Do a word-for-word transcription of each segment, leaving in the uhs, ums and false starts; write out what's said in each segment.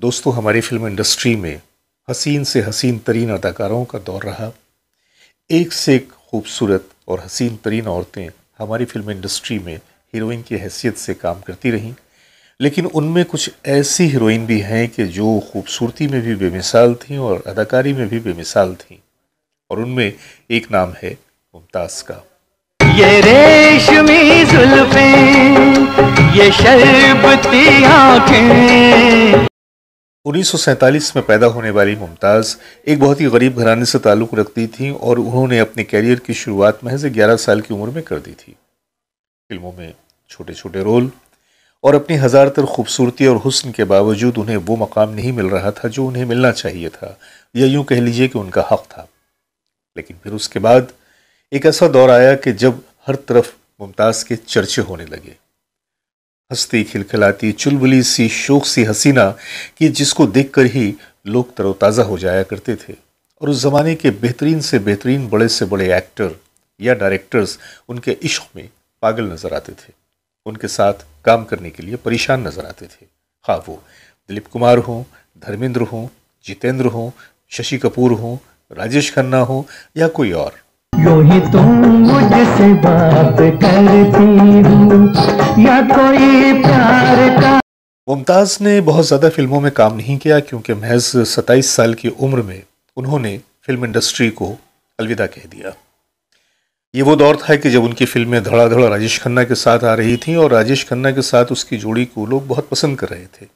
दोस्तों, हमारी film industry में हसीन से हसीन तरीन अदाकारों का दौर रहा। एक से एक खूबसूरत और हसीन तरीन औरतें हमारी फिल्म इंडस्ट्री में हीरोइन की हैसियत से काम करती रहीं, लेकिन उनमें कुछ ऐसी हीरोइन भी हैं कि जो खूबसूरती में भी बेमिसाल थीं और अदाकारी में भी बेमिसाल थीं, और उनमें एक नाम है मुमताज़ का। ये रेशमी जुल्फें, ये शरबती आँखें। उन्नीस सौ सैंतालीस में पैदा होने वाली मुमताज़ एक बहुत ही गरीब घराने से ताल्लुक़ रखती थीं और उन्होंने अपने कैरियर की शुरुआत महज ग्यारह साल की उम्र में कर दी थी। फिल्मों में छोटे छोटे रोल और अपनी हज़ार तर खूबसूरती और हुस्न के बावजूद उन्हें वो मकाम नहीं मिल रहा था जो उन्हें मिलना चाहिए था, या यूँ कह लीजिए कि उनका हक़ था। लेकिन फिर उसके बाद एक ऐसा दौर आया कि जब हर तरफ मुमताज़ के चर्चे होने लगे। हंसती खिलखिलाती चुलबुली सी शोक सी हसीना कि जिसको देखकर ही लोग तरोताज़ा हो जाया करते थे, और उस ज़माने के बेहतरीन से बेहतरीन बड़े से बड़े एक्टर या डायरेक्टर्स उनके इश्क में पागल नज़र आते थे, उनके साथ काम करने के लिए परेशान नज़र आते थे। हाँ, वो दिलीप कुमार हों, धर्मेंद्र हों, जितेंद्र हों, शशि कपूर हों, राजेश खन्ना हों या कोई और। यूं ही तुम मुझसे बात करती हो या कोई प्यार का। मुमताज़ ने बहुत ज़्यादा फिल्मों में काम नहीं किया, क्योंकि महज सत्ताईस साल की उम्र में उन्होंने फिल्म इंडस्ट्री को अलविदा कह दिया। ये वो दौर था कि जब उनकी फिल्में धड़ाधड़ राजेश खन्ना के साथ आ रही थीं और राजेश खन्ना के साथ उसकी जोड़ी को लोग बहुत पसंद कर रहे थे।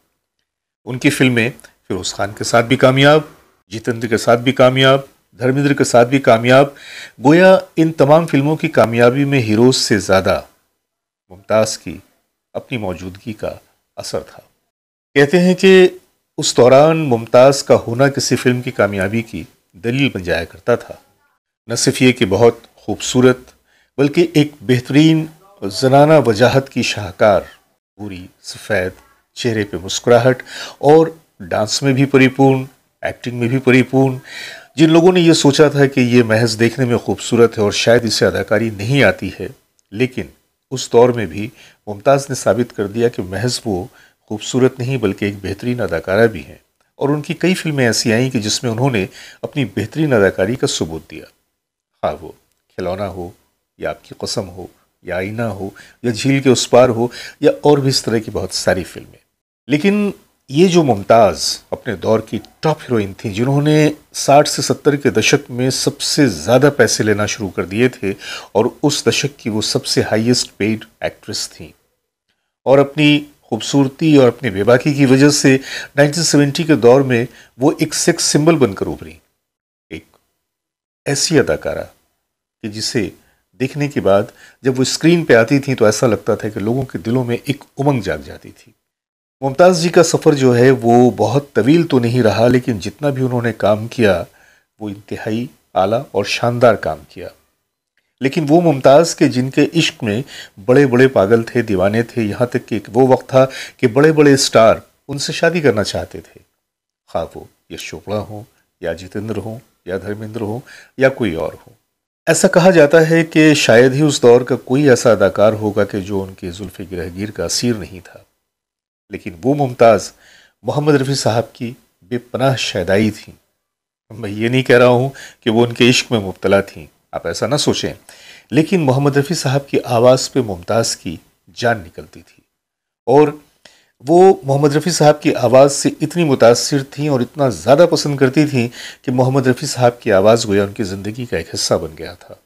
उनकी फिल्में फिरोज खान के साथ भी कामयाब, जितेंद्र के साथ भी कामयाब, धर्मेंद्र के साथ भी कामयाब। गोया इन तमाम फिल्मों की कामयाबी में हीरोज से ज़्यादा मुमताज़ की अपनी मौजूदगी का असर था। कहते हैं कि उस दौरान मुमताज़ का होना किसी फिल्म की कामयाबी की दलील बन जाया करता था। न सिर्फ ये कि बहुत खूबसूरत, बल्कि एक बेहतरीन जनाना वजाहत की शाहकार, भूरी सफ़ेद, चेहरे पे मुस्कुराहट और डांस में भी परिपूर्ण, एक्टिंग में भी परिपूर्ण। जिन लोगों ने ये सोचा था कि ये महज देखने में खूबसूरत है और शायद इसे अदाकारी नहीं आती है, लेकिन उस दौर में भी मुमताज़ ने साबित कर दिया कि महज वो खूबसूरत नहीं बल्कि एक बेहतरीन अदाकारा भी हैं। और उनकी कई फिल्में ऐसी आईं कि जिसमें उन्होंने अपनी बेहतरीन अदाकारी का सबूत दिया। हाँ, वो खिलौना हो या आपकी कसम हो या आईना हो या झील के उसपार हो या और भी इस तरह की बहुत सारी फिल्में। लेकिन ये जो मुमताज़ अपने दौर की टॉप हीरोइन थी, जिन्होंने साठ से सत्तर के दशक में सबसे ज़्यादा पैसे लेना शुरू कर दिए थे और उस दशक की वो सबसे हाईएस्ट पेड एक्ट्रेस थीं, और अपनी खूबसूरती और अपनी बेबाकी की वजह से उन्नीस सौ सत्तर के दौर में वो एक सेक्स सिंबल बनकर उभरी। एक ऐसी अदाकारा कि जिसे देखने के बाद जब वो स्क्रीन पर आती थी तो ऐसा लगता था कि लोगों के दिलों में एक उमंग जाग जाती थी। मुमताज़ जी का सफ़र जो है वो बहुत तवील तो नहीं रहा, लेकिन जितना भी उन्होंने काम किया वो इंतहाई आला और शानदार काम किया। लेकिन वो मुमताज़ के जिनके इश्क में बड़े बड़े पागल थे, दीवाने थे, यहाँ तक कि वो वक्त था कि बड़े बड़े स्टार उनसे शादी करना चाहते थे। खा वो यश चोपड़ा हों या जितेंद्र हों या धर्मेंद्र हों या कोई और हो। ऐसा कहा जाता है कि शायद ही उस दौर का कोई ऐसा अदाकार होगा कि जो उनके जुल्फ़े गिरहगीर का असीर नहीं था। लेकिन वो मुमताज़ मोहम्मद रफ़ी साहब की बेपनाह शैदाई थी। मैं ये नहीं कह रहा हूँ कि वो उनके इश्क में मुब्तला थीं, आप ऐसा ना सोचें, लेकिन मोहम्मद रफ़ी साहब की आवाज़ पे मुमताज़ की जान निकलती थी और वो मोहम्मद रफ़ी साहब की आवाज़ से इतनी मुतासिर थीं और इतना ज़्यादा पसंद करती थीं कि मोहम्मद रफ़ी साहब की आवाज़ गोया उनकी ज़िंदगी का एक हिस्सा बन गया था।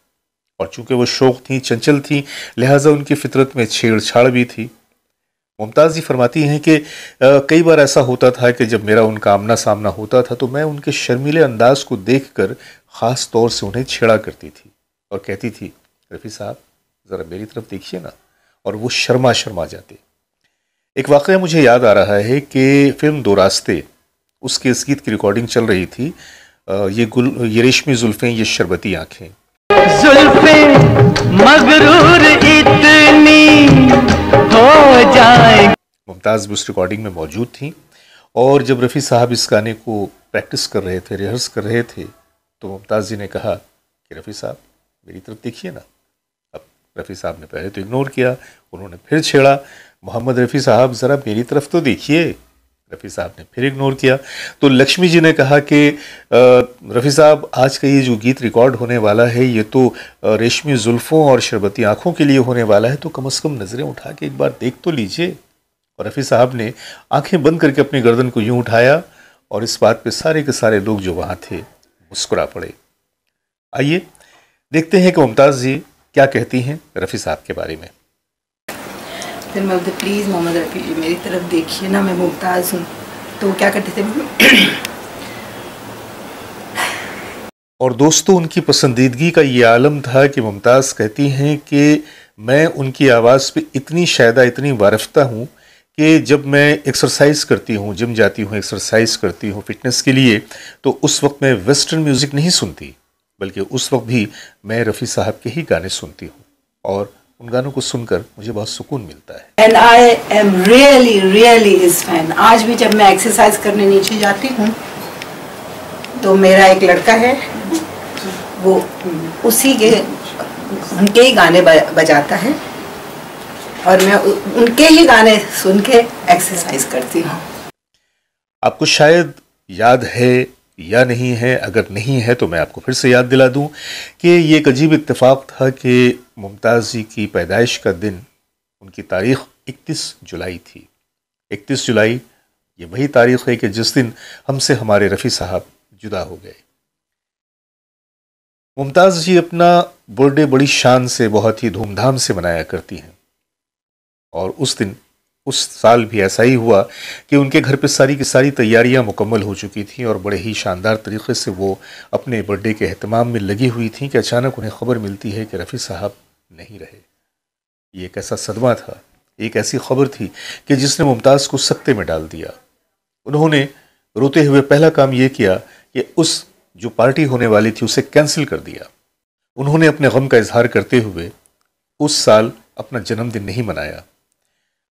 और चूँकि वो शौक़ थी, चंचल थी, लिहाजा उनकी फितरत में छेड़छाड़ भी थी। मुमताज़ जी फरमाती हैं कि कई बार ऐसा होता था कि जब मेरा उनका आमना सामना होता था तो मैं उनके शर्मीले अंदाज को देखकर ख़ास तौर से उन्हें छेड़ा करती थी और कहती थी, रफ़ी साहब ज़रा मेरी तरफ़ देखिए ना, और वो शर्मा शर्मा जाते। एक वाक़या मुझे याद आ रहा है कि फिल्म दो रास्ते, उसके इस गीत की रिकॉर्डिंग चल रही थी, ये गुल ये रेशमी जुल्फ़ें ये शरबती आँखें। मुमताज़ भी उस रिकॉर्डिंग में मौजूद थी और जब रफ़ी साहब इस गाने को प्रैक्टिस कर रहे थे, रिहर्स कर रहे थे, तो मुमताज़ जी ने कहा कि रफ़ी साहब मेरी तरफ देखिए ना। अब रफ़ी साहब ने पहले तो इग्नोर किया, उन्होंने फिर छेड़ा, मोहम्मद रफ़ी साहब ज़रा मेरी तरफ तो देखिए। रफ़ी साहब ने फिर इग्नोर किया। तो लक्ष्मी जी ने कहा कि रफ़ी साहब आज का ये जो गीत रिकॉर्ड होने वाला है ये तो रेशमी जुल्फ़ों और शरबती आँखों के लिए होने वाला है, तो कम अज़ कम नज़रें उठा के एक बार देख तो लीजिए। और रफ़ी साहब ने आंखें बंद करके अपनी गर्दन को यूँ उठाया और इस बात पे सारे के सारे लोग जो वहाँ थे मुस्कुरा पड़े। आइए देखते हैं कि मुमताज़ जी क्या कहती हैं रफ़ी साहब के बारे में। फिर मैं बोलती प्लीज़ मोहम्मद रफ़ी जी मेरी तरफ देखिए ना, मैं मुमताज़ हूँ। तो क्या करते थे और दोस्तों उनकी पसंदीदगी का ये आलम था कि मुमताज़ कहती हैं कि मैं उनकी आवाज़ पे इतनी शायदा इतनी वारफ्ता हूँ कि जब मैं एक्सरसाइज करती हूँ, जिम जाती हूँ, एक्सरसाइज करती हूँ फिटनेस के लिए, तो उस वक्त मैं वेस्टर्न म्यूज़िक नहीं सुनती, बल्कि उस वक्त भी मैं रफ़ी साहब के ही गाने सुनती हूँ और उन गानों को सुनकर मुझे बहुत सुकून मिलता है। And I am really, really his fan. आज भी जब मैं एक्सरसाइज करने नीचे जाती हूँ तो मेरा एक लड़का है वो उसी के उनके ही गाने बजाता है और मैं उनके ही गाने सुन के एक्सरसाइज करती हूँ। आपको शायद याद है या नहीं है, अगर नहीं है तो मैं आपको फिर से याद दिला दूं कि ये एक अजीब इत्तेफाक था कि मुमताज़ जी की पैदाइश का दिन, उनकी तारीख़ इकतीस जुलाई थी। इकतीस जुलाई ये वही तारीख़ है कि जिस दिन हमसे हमारे रफ़ी साहब जुदा हो गए। मुमताज़ जी अपना बर्थडे बड़ी शान से, बहुत ही धूमधाम से मनाया करती हैं और उस दिन, उस साल भी ऐसा ही हुआ कि उनके घर पे सारी की सारी तैयारियां मुकम्मल हो चुकी थीं और बड़े ही शानदार तरीक़े से वो अपने बर्थडे के अहतमाम में लगी हुई थीं कि अचानक उन्हें ख़बर मिलती है कि रफ़ी साहब नहीं रहे। ये एक ऐसा सदमा था, एक ऐसी ख़बर थी कि जिसने मुमताज़ को सकते में डाल दिया। उन्होंने रोते हुए पहला काम ये किया कि उस जो पार्टी होने वाली थी उसे कैंसिल कर दिया। उन्होंने अपने गम का इजहार करते हुए उस साल अपना जन्मदिन नहीं मनाया।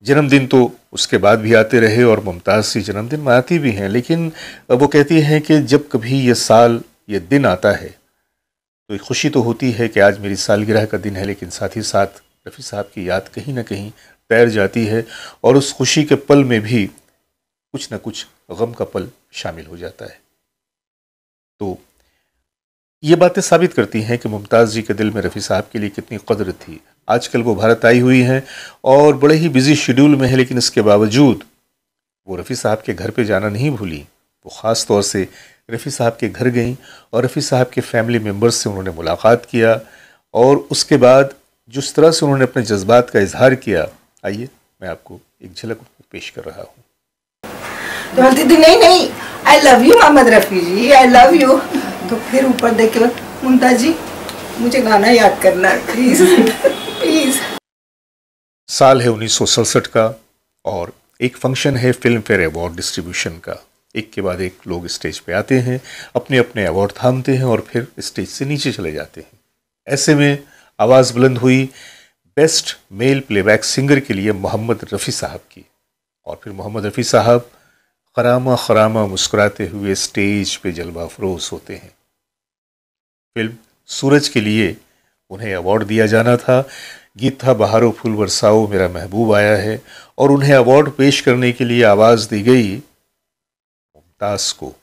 जन्मदिन तो उसके बाद भी आते रहे और मुमताज़ की जन्मदिन मनाती भी हैं, लेकिन वो कहती हैं कि जब कभी ये साल, ये दिन आता है तो खुशी तो होती है कि आज मेरी सालगिरह का दिन है, लेकिन साथ ही साथ रफ़ी साहब की याद कहीं ना कहीं तैर जाती है और उस खुशी के पल में भी कुछ ना कुछ गम का पल शामिल हो जाता है। तो ये बातें साबित करती हैं कि मुमताज़ जी के दिल में रफ़ी साहब के लिए कितनी कदर थी। आजकल वो भारत आई हुई हैं और बड़े ही बिज़ी शेड्यूल में है, लेकिन इसके बावजूद वो रफ़ी साहब के घर पे जाना नहीं भूली। वो ख़ास तौर से रफ़ी साहब के घर गईं और रफ़ी साहब के फैमिली मेम्बर्स से उन्होंने मुलाकात किया और उसके बाद जिस तरह से उन्होंने अपने जज्बात का इजहार किया, आइए मैं आपको एक झलक पेश कर रहा हूँ। तो दीदी नहीं नहीं I love you Mohammad Rafi ji, I love you. तो फिर ऊपर देख के मुमताज़ जी मुझे गाना याद करना प्लीज़ प्लीज़। साल है उन्नीस सौ सड़सठ का और एक फंक्शन है फिल्म फेयर अवार्ड डिस्ट्रीब्यूशन का। एक के बाद एक लोग स्टेज पे आते हैं, अपने अपने अवार्ड थामते हैं और फिर स्टेज से नीचे चले जाते हैं। ऐसे में आवाज़ बुलंद हुई बेस्ट मेल प्लेबैक सिंगर के लिए मोहम्मद रफ़ी साहब की और फिर मोहम्मद रफ़ी साहब खरामा खरामा मुस्कुराते हुए स्टेज पे जलवा अफरोज़ होते हैं। फिल्म सूरज के लिए उन्हें अवार्ड दिया जाना था। गीत था बहारो फूल बरसाओ मेरा महबूब आया है और उन्हें अवार्ड पेश करने के लिए आवाज़ दी गई मुमताज़ को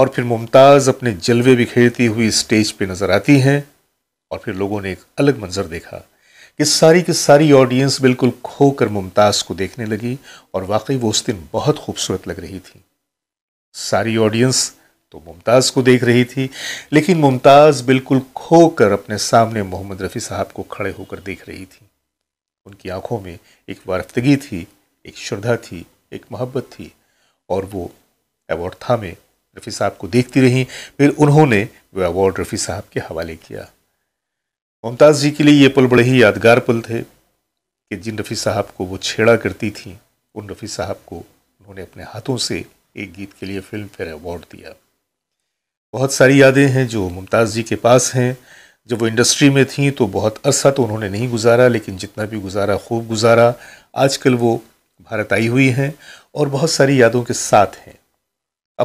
और फिर मुमताज़ अपने जलवे बिखेरती हुई स्टेज पे नज़र आती हैं और फिर लोगों ने एक अलग मंजर देखा कि सारी की सारी ऑडियंस बिल्कुल खोकर मुमताज़ को देखने लगी और वाकई वो उस दिन बहुत खूबसूरत लग रही थी। सारी ऑडियंस तो मुमताज़ को देख रही थी, लेकिन मुमताज़ बिल्कुल खोकर अपने सामने मोहम्मद रफ़ी साहब को खड़े होकर देख रही थी। उनकी आंखों में एक वारफ्तगी थी, एक श्रद्धा थी, एक मोहब्बत थी और वो अवार्ड थामे रफ़ी साहब को देखती रहीं। फिर उन्होंने वह अवार्ड रफ़ी साहब के हवाले किया। मुमताज़ जी के लिए ये पल बड़े ही यादगार पल थे कि जिन रफ़ी साहब को वो छेड़ा करती थीं उन रफ़ी साहब को उन्होंने अपने हाथों से एक गीत के लिए फिल्म फेयर अवार्ड दिया। बहुत सारी यादें हैं जो मुमताज़ जी के पास हैं। जब वो इंडस्ट्री में थीं तो बहुत अरसा तो उन्होंने नहीं गुजारा, लेकिन जितना भी गुजारा खूब गुजारा। आजकल वो भारत आई हुई हैं और बहुत सारी यादों के साथ हैं।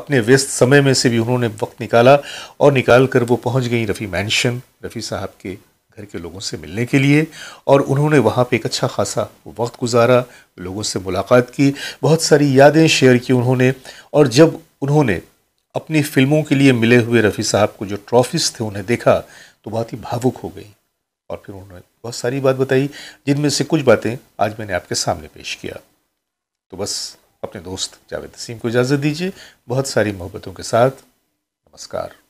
अपने व्यस्त समय में से भी उन्होंने वक्त निकाला और निकाल कर वो पहुँच गई रफ़ी मैंशन, रफ़ी साहब के घर के लोगों से मिलने के लिए, और उन्होंने वहाँ पे एक अच्छा खासा वक्त गुजारा, लोगों से मुलाकात की, बहुत सारी यादें शेयर की उन्होंने। और जब उन्होंने अपनी फ़िल्मों के लिए मिले हुए रफ़ी साहब को जो ट्रॉफीज़ थे उन्हें देखा तो बहुत ही भावुक हो गई, और फिर उन्होंने बहुत सारी बात बताई जिनमें से कुछ बातें आज मैंने आपके सामने पेश किया। तो बस अपने दोस्त जावेद तसीम को इजाज़त दीजिए, बहुत सारी मोहब्बतों के साथ, नमस्कार।